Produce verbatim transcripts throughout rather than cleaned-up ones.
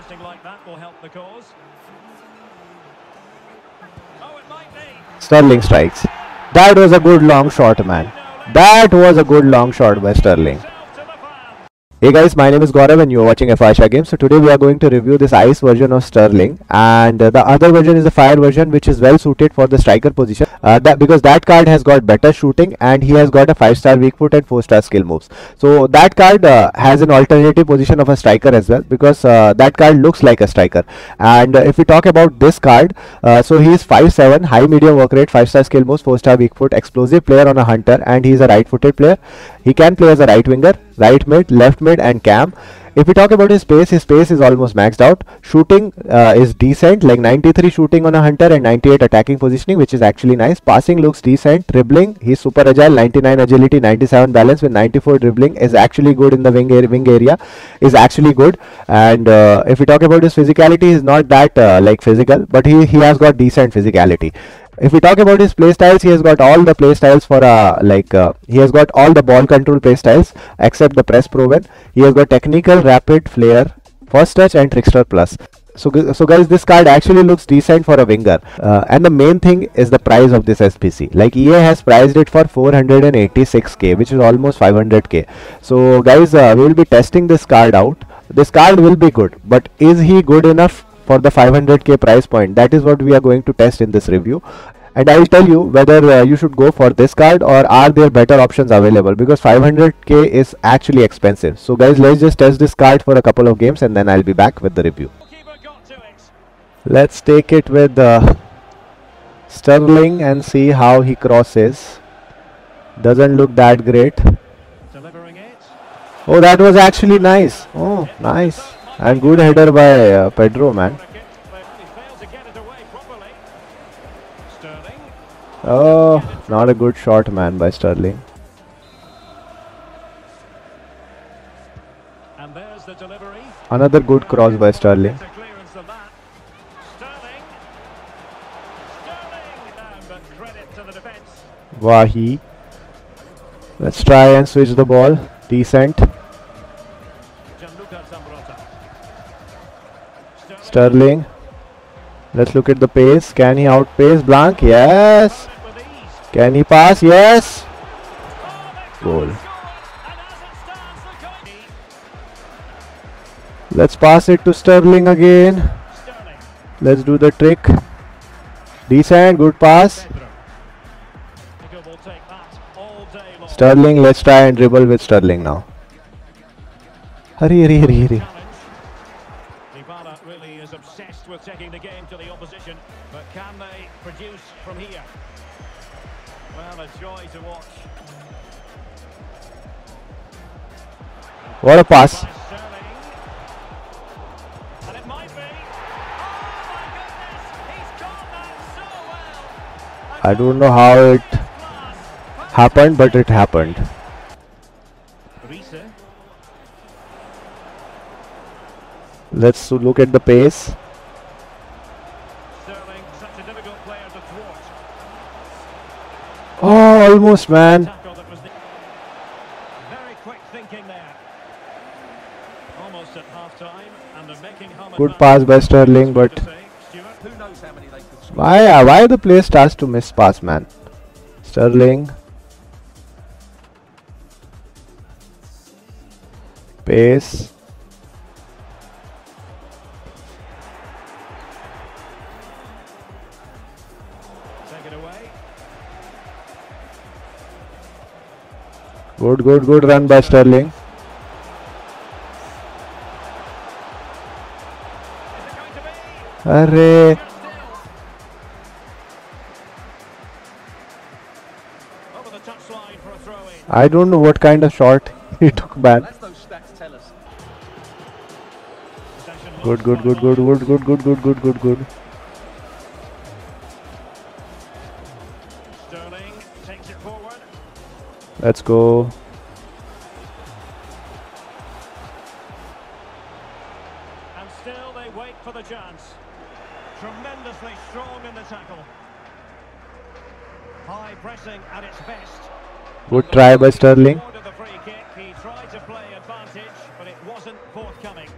Something like that will help the cause. Oh, it might be. Sterling strikes. That was a good long shot, man. That was a good long shot by Sterling. Hey guys, my name is Gaurav and you are watching F R H R Games. So today we are going to review this ice version of Sterling, and uh, the other version is the fire version, which is well suited for the striker position, uh, that because that card has got better shooting and he has got a five star weak foot and four star skill moves. So that card uh, has an alternative position of a striker as well, because uh, that card looks like a striker. And uh, if we talk about this card, uh, so he is five seven, high medium work rate, five star skill moves, four star weak foot, explosive player on a hunter, and he is a right footed player. He can play as a right winger, right mid, left mid and cam. If we talk about his pace, his pace is almost maxed out. Shooting uh, is decent, like ninety-three shooting on a hunter and ninety-eight attacking positioning, which is actually nice. Passing looks decent. Dribbling, he's super agile, ninety-nine agility, ninety-seven balance with ninety-four dribbling, is actually good in the wing, ar wing area, is actually good. And uh, if we talk about his physicality, he's not that uh, like physical, but he, he has got decent physicality. If we talk about his play styles, he has got all the play styles for uh, like uh, he has got all the ball control play styles except the press proven. He has got technical, rapid, flair, first touch and trickster plus. So, so guys, this card actually looks decent for a winger. Uh, and the main thing is the price of this S P C. Like E A has priced it for four hundred eighty-six K, which is almost five hundred K. So guys, uh, we will be testing this card out. This card will be good, but is he good enough for the five hundred K price point? That is what we are going to test in this review, and I will tell you whether uh, you should go for this card or are there better options available, because five hundred K is actually expensive. So guys, let's just test this card for a couple of games and then I'll be back with the review. Let's take it with uh, Sterling and see how he crosses. Doesn't look that great. Oh, that was actually nice. Oh, nice. And good header by uh, Pedro, man. Oh, not a good shot, man, by Sterling. Another good cross by Sterling. Wahi. Let's try and switch the ball. Decent. Sterling, let's look at the pace. Can he outpace Blanc? Yes. Can he pass? Yes. Goal. Let's pass it to Sterling again. Let's do the trick. Decent, good pass. Sterling, let's try and dribble with Sterling now. Hurry, hurry, hurry, hurry. Taking the game to the opposition, but can they produce from here? Well, a joy to watch. What a pass. And it might be. Oh my goodness, he's gone that so well. I don't know how it happened, but it happened. Let's look at the pace. Oh, almost, man. Very quick thinking there. Almost at half time, and they're making home. Good pass by Sterling, but who knows how many they could. Why uh, why the player starts to miss pass, man? Sterling. Pace. Good, good, good run by Sterling. Arre. I don't know what kind of shot he took, man. Good, good, good, good, good, good, good, good, good, good, good. Let's go. And still they wait for the chance. Tremendously strong in the tackle. High pressing at its best. Good try by Sterling. He tried to play advantage. but it wasn't forthcoming.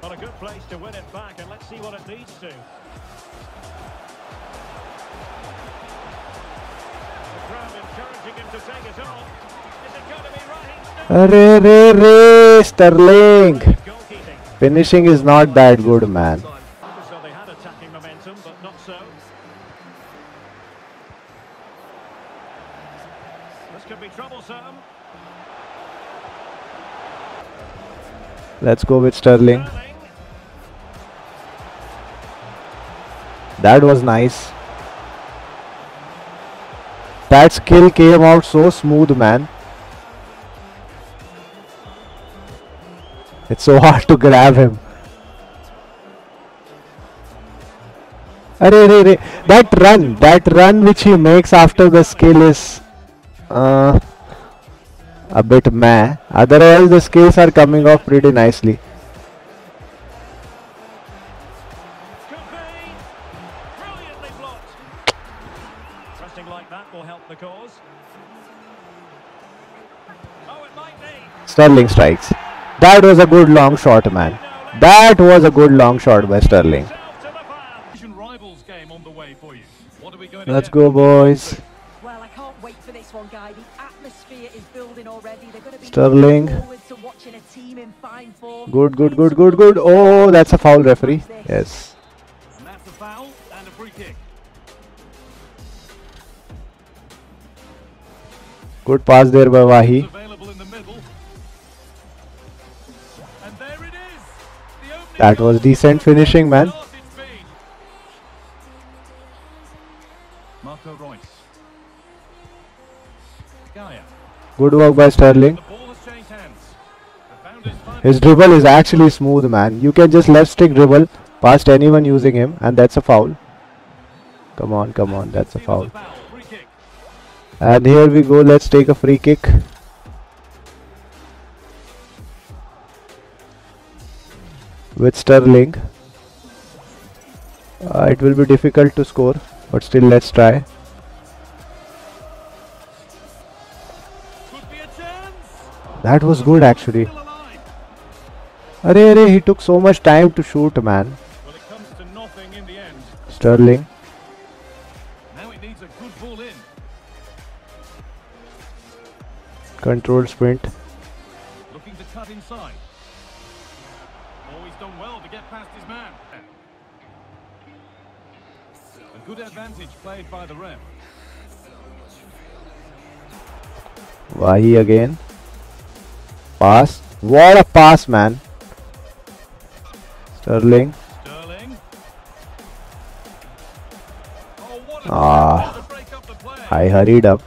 But a good place to win it back, and let's see what it leads to. The crowd encouraging him to take it on. Is it going to be Raheem Sterling? Sterling! Finishing is not that good, man. So they had attacking momentum, but not so. This could be troublesome. Let's go with Sterling. That was nice. That skill came out so smooth, man. It's so hard to grab him. Arre, arre, arre. That run, that run which he makes after the skill is uh, a bit meh. Otherwise, the skills are coming off pretty nicely. Something like that will help the cause. Oh, it might be. Sterling strikes. That was a good long shot, man. That was a good long shot by Sterling. Let's go, boys. Well, I can't wait for this one, guy. The atmosphere is building already. They're going to be Sterling. Good, good, good, good, good. Oh, that's a foul, referee. Yes. And that's a foul and a free kick. Good pass there by Wahi. That was decent finishing, man. Good work by Sterling. His dribble is actually smooth, man. You can just left stick dribble past anyone using him, and that's a foul. Come on, come on, that's a foul. And here we go, let's take a free kick. With Sterling. Uh, it will be difficult to score, but still let's try. That was good actually. Arre, arre, he took so much time to shoot, man. Well, it comes to nothing in the end. Sterling. Now it needs a good ball in. Controlled sprint. Looking to cut inside. Always done well to get past his man. A good advantage played by the ref. Wahi again. Pass. What a pass, man. Sterling. Sterling. Oh, what a ah. I hurried up.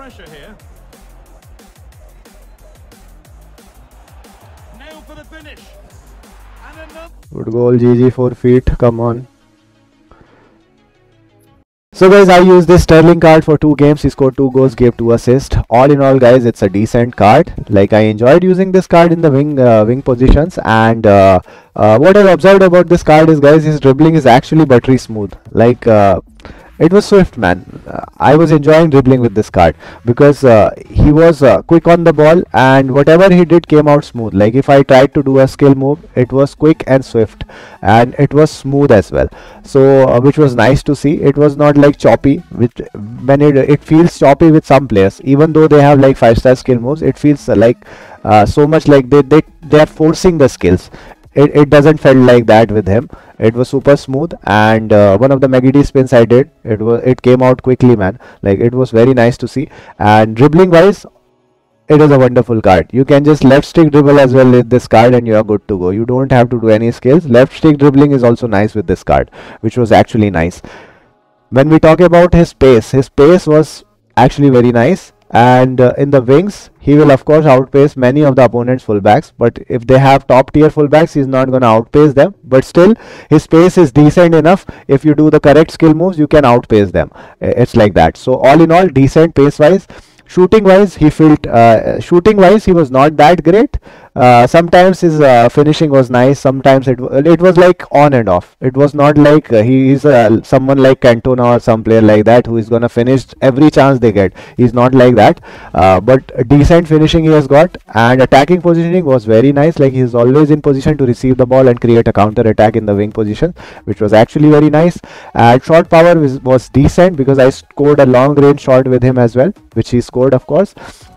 Here. Now for the finish. And another good goal, G G, four feet. Come on. So guys, I used this Sterling card for two games. He scored two goals, gave two assists. All in all, guys, it's a decent card. Like, I enjoyed using this card in the wing uh, wing positions. And uh, uh, what I've observed about this card is, guys, his dribbling is actually buttery smooth. Like. Uh, It was swift, man. Uh, I was enjoying dribbling with this card because uh, he was uh, quick on the ball, and whatever he did came out smooth. Like, if I tried to do a skill move, it was quick and swift, and it was smooth as well. So, uh, which was nice to see. It was not like choppy, which when it, it feels choppy with some players, even though they have like five-star skill moves, it feels uh, like uh, so much like they, they, they are forcing the skills. It, it doesn't felt like that with him. It was super smooth, and uh, one of the Maggie spins I did, it was it came out quickly, man. Like, it was very nice to see. And dribbling wise, it is a wonderful card. You can just left stick dribble as well with this card, and you are good to go. You don't have to do any skills. Left stick dribbling is also nice with this card, which was actually nice. When we talk about his pace, his pace was actually very nice. And uh, in the wings, he will of course outpace many of the opponent's fullbacks. But if they have top tier fullbacks, he's not going to outpace them. But still, his pace is decent enough. If you do the correct skill moves, you can outpace them. It's like that. So all in all, decent pace wise. Shooting wise, he felt uh, shooting wise he was not that great. Uh, sometimes his uh, finishing was nice. Sometimes it it was like on and off. It was not like uh, he is uh, someone like Cantona or some player like that who is gonna finish every chance they get. He's not like that. Uh, but decent finishing he has got, and attacking positioning was very nice. Like he is always in position to receive the ball and create a counter attack in the wing position, which was actually very nice. And shot power was, was decent because I scored a long range shot with him as well, which he scored, of course.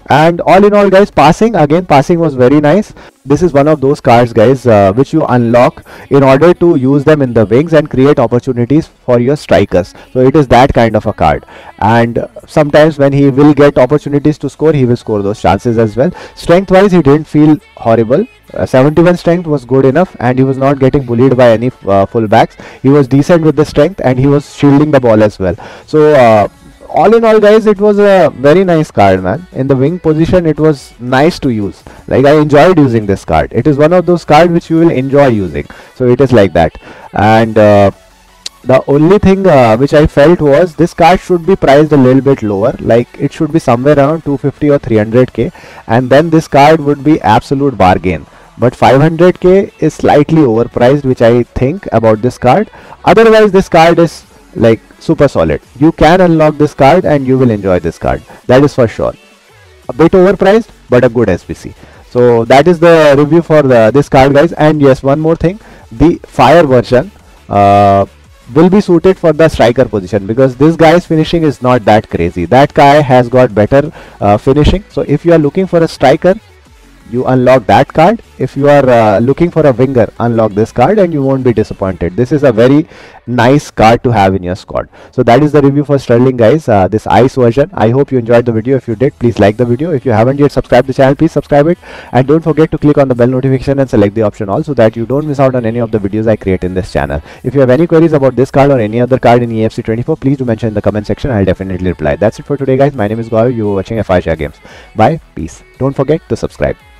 And all in all, guys, passing again passing was very nice. This is one of those cards, guys, uh, which you unlock in order to use them in the wings and create opportunities for your strikers. So it is that kind of a card, and sometimes when he will get opportunities to score, he will score those chances as well. Strength wise, he didn't feel horrible. uh, seventy-one strength was good enough, and he was not getting bullied by any uh, fullbacks. He was decent with the strength, and he was shielding the ball as well. So uh, all in all, guys, it was a very nice card, man. In the wing position, it was nice to use. Like, I enjoyed using this card. It is one of those cards which you will enjoy using. So it is like that. And uh, the only thing uh, which I felt was this card should be priced a little bit lower. Like, it should be somewhere around two fifty or three hundred K, and then this card would be absolute bargain. But five hundred K is slightly overpriced, which I think about this card. Otherwise, this card is like super solid. You can unlock this card and you will enjoy this card, that is for sure. A bit overpriced, but a good S P C. So that is the review for the, this card, guys. And yes, one more thing, the fire version uh, will be suited for the striker position, because this guy's finishing is not that crazy. That guy has got better uh, finishing. So if you are looking for a striker, you unlock that card. If you are uh, looking for a winger, unlock this card and you won't be disappointed. This is a very nice card to have in your squad. So that is the review for Sterling, guys, uh, this ice version. I hope you enjoyed the video. If you did, please like the video. If you haven't yet subscribed the channel, please subscribe it, and don't forget to click on the bell notification and select the option all, so that you don't miss out on any of the videos I create in this channel. If you have any queries about this card or any other card in E F C twenty-four, please do mention in the comment section. I'll definitely reply. That's it for today, guys. My name is Gaurav. You are watching F R H R Games. Bye, peace. Don't forget to subscribe.